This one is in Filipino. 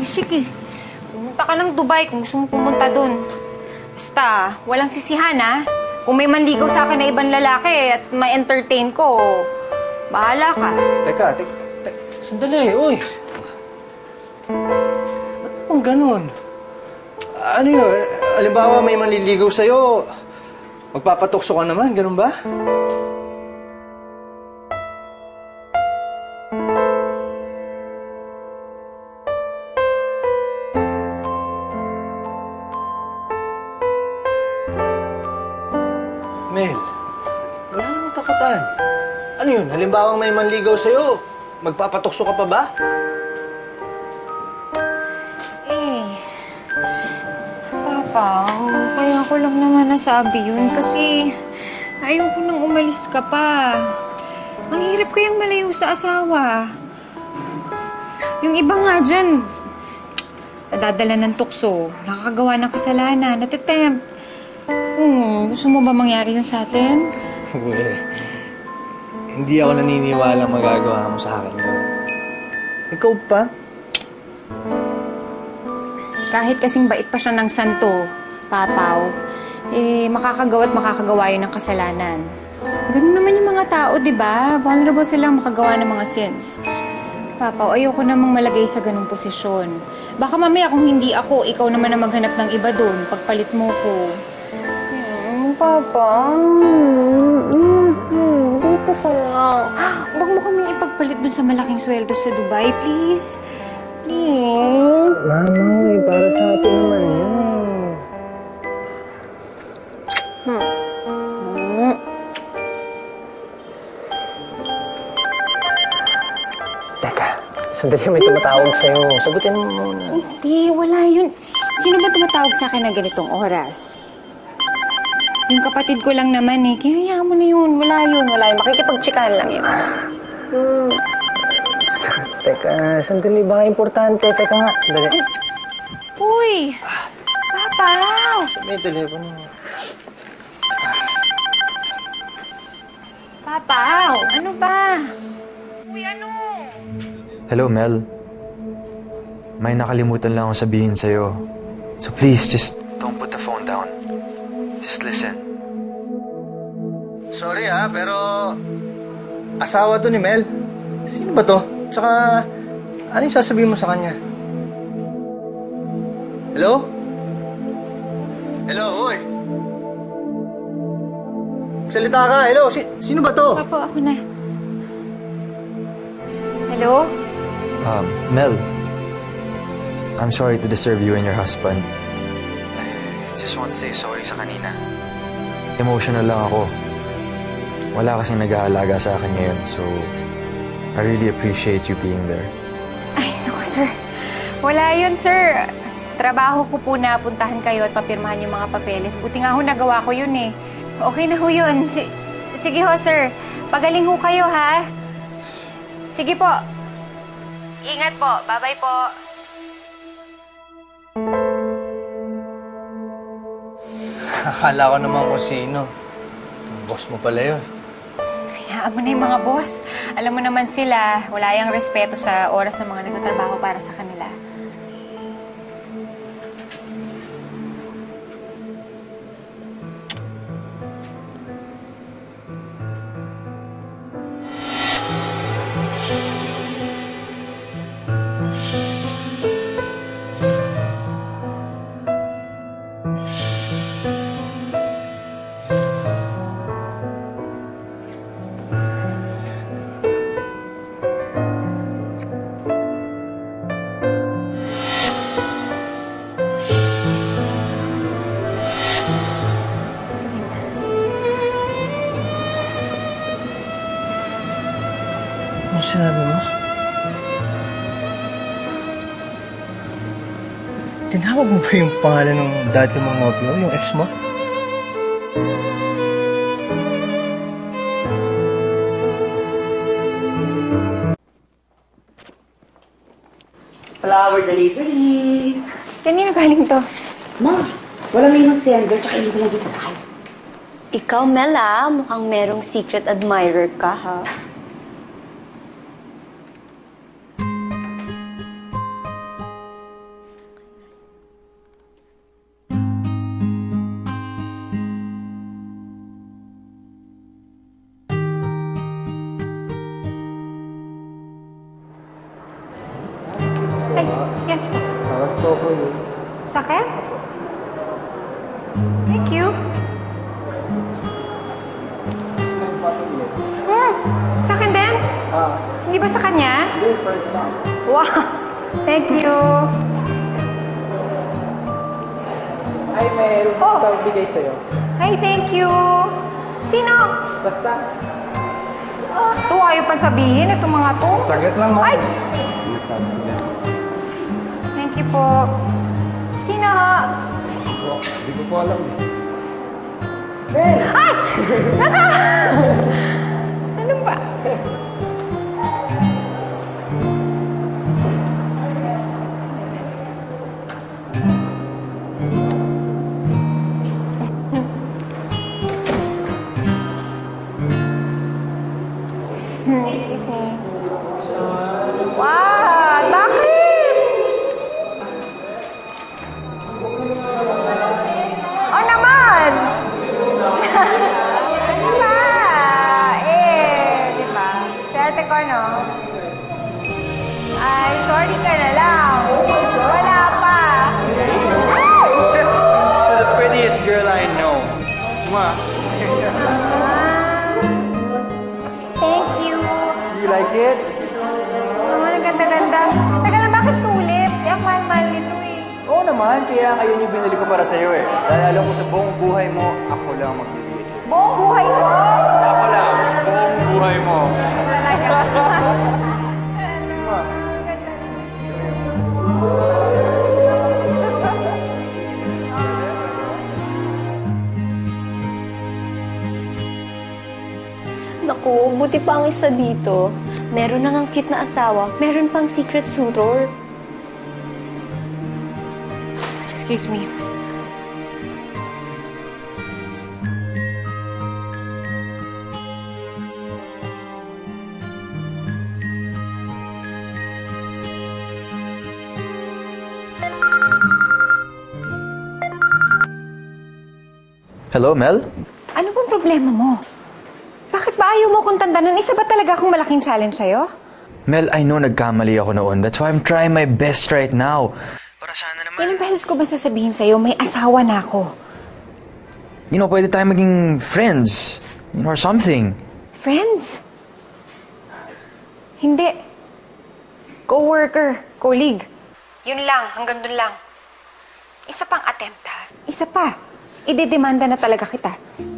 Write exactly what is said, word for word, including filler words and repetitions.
Bisik eh. Pumunta ka ng Dubai kung gusto mo pumunta dun. Basta, walang sisihan ah. Kung may manligaw sa akin na ibang lalaki at ma-entertain ko, bahala ka. Teka, teka, te sandali, uy. Ba't naman ganun? Ano yun? Halimbawa may manliligaw sa'yo, magpapatukso ka naman, ganun ba? Mel, wala namang takatan. Ano yun? Halimbawa may manligaw sa'yo, magpapatukso ka pa ba? Eh, Papa, kaya ko lang naman nasabi yun kasi ayoko nang umalis ka pa. Ang hirap kayang malayo sa asawa. Yung iba nga dyan, nadadala ng tukso, nakakagawa ng kasalanan, natitempt. Hmm, gusto mo ba mangyari yun sa atin? Uwe, hindi ako naniniwala magagawa mo sa akin yun. Ikaw pa? Kahit kasing bait pa siya ng santo, papaw, eh, makakagawa at makakagawa yun ng kasalanan. Ganun naman yung mga tao, di ba? Vulnerable silang makagawa ng mga sins. Papaw, ayoko namang malagay sa ganung posisyon. Baka mamaya kung hindi ako, ikaw naman na maghanap ng iba dun, pagpalit mo ko. Papa, dito ka lang. Huwag mo kaming ipagpalit dun sa malaking sweldo sa Dubai, please. Please. Mama, para sa atin naman yun eh. Hmm. Hmm. Teka, sandali may tumatawag sa'yo. Sagutin mo muna. Hindi, wala yun. Sino ba tumatawag sa akin na ganitong oras? Yung kapatid ko lang naman eh. Kaya mo na yun. Wala yun. Wala yun. Makikipag-chikahan lang yun. Hmm. Teka, sandali. Baka importante. Teka nga. Sandali. Uy! Ah. Papa! Sa may telepono. Papa! Ano ba? Uy, ano? Hello, Mel. May nakalimutan lang akong sabihin sa'yo. So please, just don't put the phone down. Just listen. Sorry ha, pero asawa to ni Mel. Sino ba to? Tsaka, ano yung sasabihin mo sa kanya? Hello? Hello, oy! Salita ka, hello! Si sino ba to? Papa, ako na. Hello? Um, Mel. I'm sorry to disturb you and your husband. Just want to say sorry sa kanina. Emotional lang ako. Wala kasing nag-aalaga sa akin ngayon, so I really appreciate you being there. Ay, naku, sir. Wala yun, sir. Trabaho ko po na puntahan kayo at papirmahan yung mga papeles. Buti nga ho, nagawa ko yun eh. Okay na ho yun. S Sige ho, sir. Pagaling ho kayo, ha? Sige po. Ingat po. Bye-bye po. Akala ko naman kung sino. Boss mo pala yun. Hayaan mo na yung mga boss. Alam mo naman sila, wala yung respeto sa oras ng mga nagtatrabaho para sa kanila. Ano sinabi mo? Tinawag mo ba yung pangalan ng dati mong nobyo, yung ex mo? Flower delivery! Kanino galing to? Ma, walang mayroong sender, tsaka hindi ko lang isa tayo. Ikaw, Mel, ah. Mukhang merong secret admirer ka, ha? Ay, yes po. Sawas po ko yun. Sakit? Thank you. Hmm, sa akin din? Ah. Hindi ba sa kanya? Hindi, first time. Wow, thank you. Ay, Mel, oh. Ito bigay sa'yo. Ay, thank you. Sino? Basta. Oh, ito, ayaw pa sabihin itong mga to. Saglit lang mo. Ay! Thank you po. Sino? Hindi ko po alam. Mel! Ay! Naka! Ano ba? Excuse me. Wow! Bakit? Oh naman! Ano ba? Eh, di ba? Swerte ko, no? Ay, sorry ka na lang. Wala pa. The prettiest girl I know. Ma. Like it? Oo, naganda-ganda. Taga lang, bakit tulips? Eh, ang mahal-mahal nito eh. Oo naman, kaya ngayon yung binili ko para sa'yo eh. Dahil alam ko sa buong buhay mo, ako lang magbibigay sa'yo. Buong buhay ko? Ako lang, buong buhay mo. Talaga. Naku, buti pa ang isa dito. Meron nang ang cute na asawa, meron pang secret suitor. Excuse me. Hello, Mel? Ano pong problema mo? Bakit ba ayaw mo akong tandanan? Isa ba talaga akong malaking challenge sa'yo? Mel, I know nagkamali ako noon. That's why I'm trying my best right now. Para sana naman... Ilang beses ko ba sasabihin sa'yo, may asawa na ako? You know, pwede tayo maging friends. You know, or something. Friends? Hindi. Co-worker, colleague. Yun lang, hanggang dun lang. Isa pang attempt, ha? Isa pa. Idedemanda na talaga kita.